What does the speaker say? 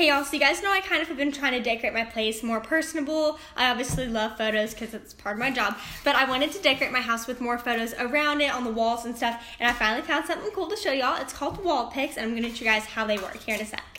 Hey y'all, so you guys know I kind of have been trying to decorate my place more personable. I obviously love photos because it's part of my job, but I wanted to decorate my house with more photos around it on the walls and stuff, and I finally found something cool to show y'all. It's called Wallpics, and I'm going to show you guys how they work here in a sec.